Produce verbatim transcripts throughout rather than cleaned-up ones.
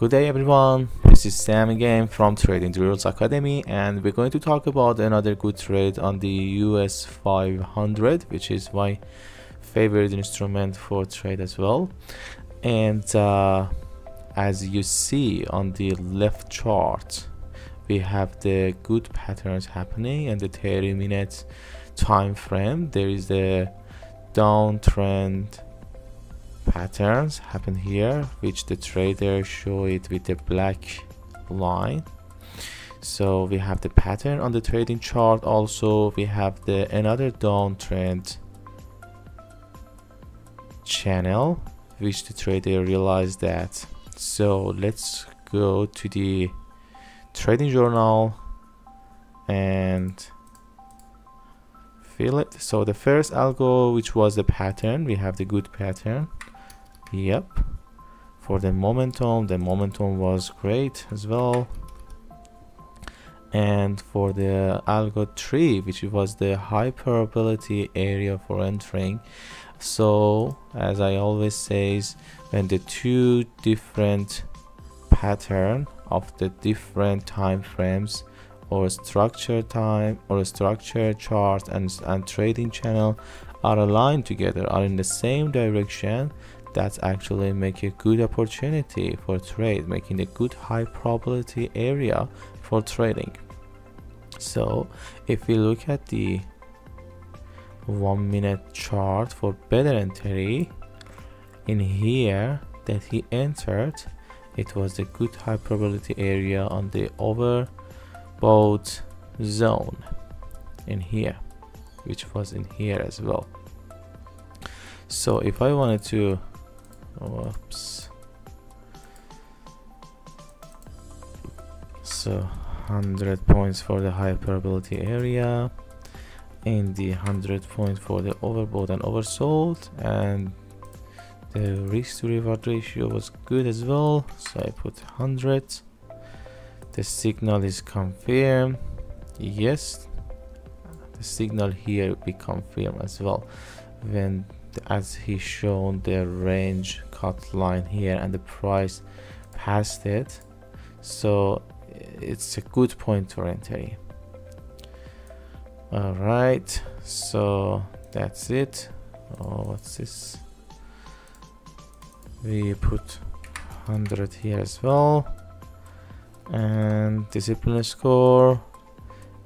Good day everyone, this is Sam again from Trading Drills Academy, and we're going to talk about another good trade on the U S five hundred, which is my favorite instrument for trade as well. And uh, as you see on the left chart, we have the good patterns happening and the thirty minute time frame. There is the downtrend patterns happen here, which the trader show it with the black line. So we have the pattern on the trading chart. Also we have the another downtrend channel which the trader realized that. So let's go to the trading journal and fill it. So the first algo, which was the pattern, we have the good pattern. Yep, for the momentum, the momentum was great as well. And for the algo three, which was the high probability area for entering. So as I always says, when the two different pattern of the different time frames or structure time or structure chart and, and trading channel are aligned together, are in the same direction, that's actually make a good opportunity for trade, making a good high probability area for trading. So if we look at the one minute chart for better entry, in here that he entered, it was the good high probability area on the overbought zone in here, which was in here as well. So if I wanted to Oops. So one hundred points for the high probability area, and the one hundred points for the overbought and oversold, and the risk to reward ratio was good as well. So I put one hundred. The signal is confirmed. Yes, the signal here will be confirmed as well when as he shown the range cut line here and the price passed it. So it's a good point for entry. All right, so that's it. Oh, what's this? We put one hundred here as well, and discipline score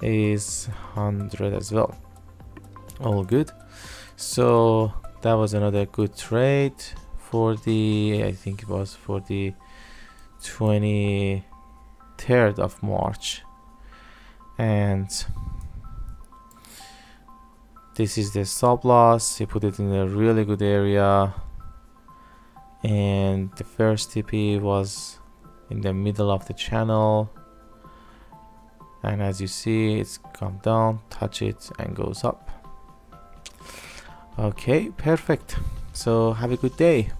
is one hundred as well. All good. So that was another good trade for the, I think it was for the twenty-third of March, and this is the stop loss. He put it in a really good area, and the first T P was in the middle of the channel, and as you see, it's come down, touch it, and goes up. Okay, perfect. So have a good day.